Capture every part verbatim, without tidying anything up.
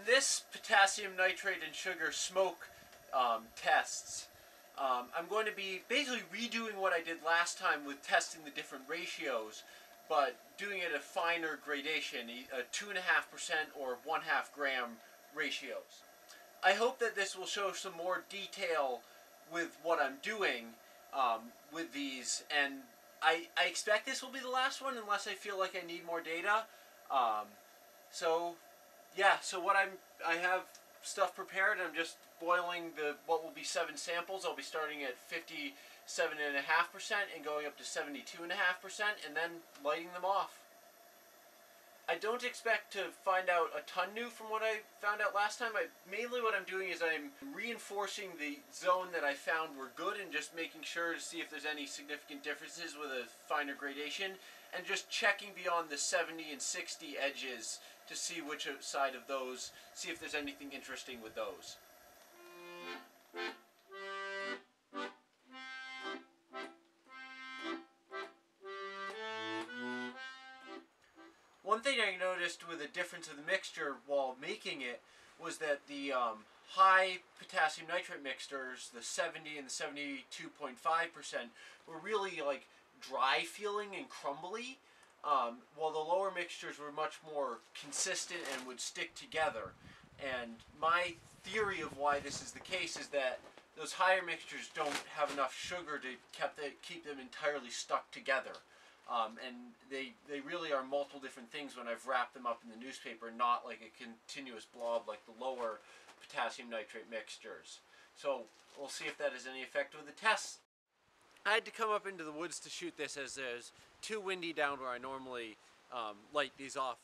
in this potassium nitrate and sugar smoke um, tests, um, I'm going to be basically redoing what I did last time with testing the different ratios, but doing it a finer gradation, a two and a half percent or one half gram ratios. I hope that this will show some more detail with what I'm doing um, with these, and I, I expect this will be the last one unless I feel like I need more data. Um, so yeah, so what I'm, I have stuff prepared. I'm just boiling the, what will be seven samples. I'll be starting at fifty-seven point five percent and going up to seventy-two point five percent and then lighting them off. I don't expect to find out a ton new from what I found out last time. I, mainly what I'm doing is I'm reinforcing the zone that I found were good and just making sure to see if there's any significant differences with a finer gradation, and just checking beyond the seventy and sixty edges to see which side of those, see if there's anything interesting with those. One thing I noticed with the difference of the mixture while making it was that the um, high potassium nitrate mixtures, the seventy and seventy-two point five percent, were really like dry feeling and crumbly, um, while the lower mixtures were much more consistent and would stick together. And my theory of why this is the case is that those higher mixtures don't have enough sugar to keep them entirely stuck together. Um, and they, they really are multiple different things when I've wrapped them up in the newspaper, not like a continuous blob like the lower potassium nitrate mixtures. So we'll see if that has any effect with the test. I had to come up into the woods to shoot this as it was too windy down where I normally um, light these off.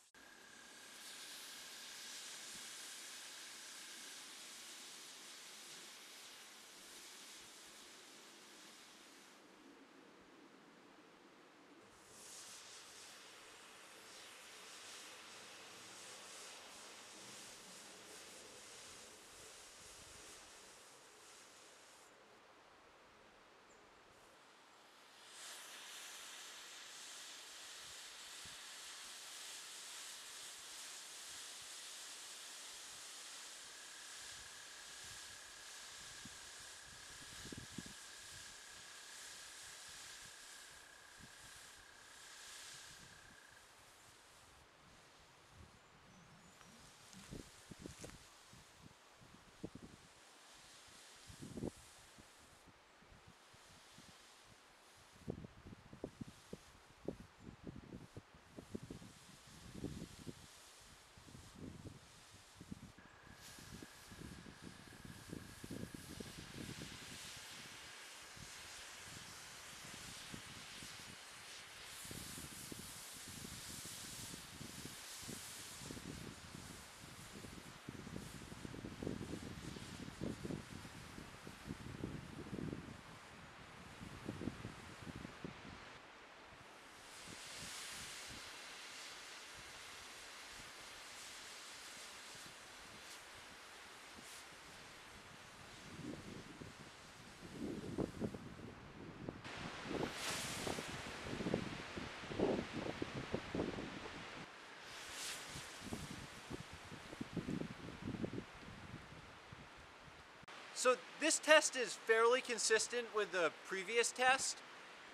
So this test is fairly consistent with the previous test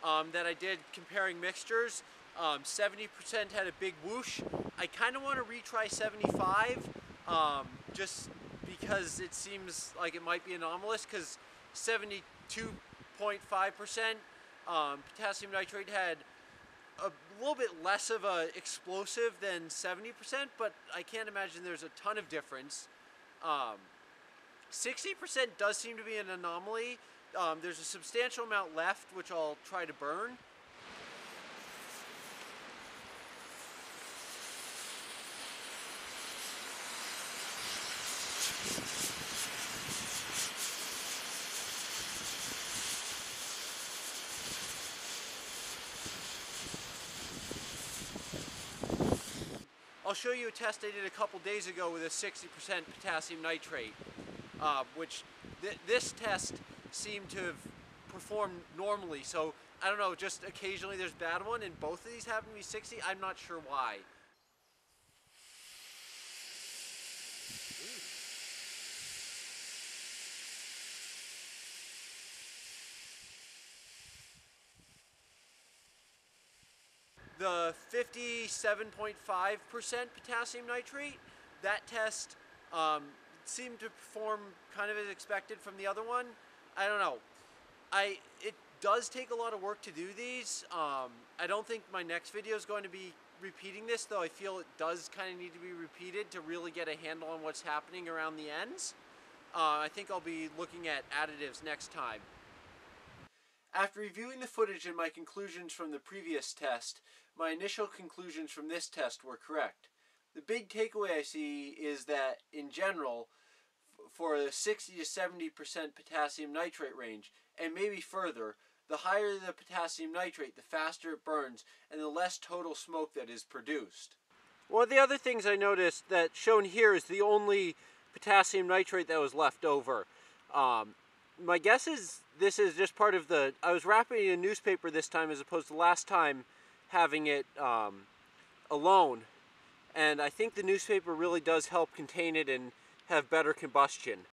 um, that I did comparing mixtures. Um, seventy percent had a big whoosh. I kind of want to retry seventy-five um, just because it seems like it might be anomalous, because seventy-two point five percent um, potassium nitrate had a little bit less of a explosive than seventy percent, but I can't imagine there's a ton of difference. Um, sixty percent does seem to be an anomaly. Um, there's a substantial amount left, which I'll try to burn. I'll show you a test I did a couple days ago with a sixty percent potassium nitrate. Uh, which th this test seemed to have performed normally, so I don't know, just occasionally there's a bad one, and both of these happen to be sixty. I'm not sure why. fifty-seven point five percent potassium nitrate. That test um, seemed to perform kind of as expected from the other one. I don't know. I it does take a lot of work to do these. Um, I don't think my next video is going to be repeating this, though I feel it does kind of need to be repeated to really get a handle on what's happening around the ends. Uh, I think I'll be looking at additives next time. After reviewing the footage and my conclusions from the previous test, my initial conclusions from this test were correct. The big takeaway I see is that, in general, for the sixty to seventy percent potassium nitrate range, and maybe further, the higher the potassium nitrate, the faster it burns and the less total smoke that is produced. One of the other things I noticed that shown here is the only potassium nitrate that was left over. Um, my guess is this is just part of the, I was wrapping it in a newspaper this time as opposed to last time having it um, alone. And I think the newspaper really does help contain it and have better combustion.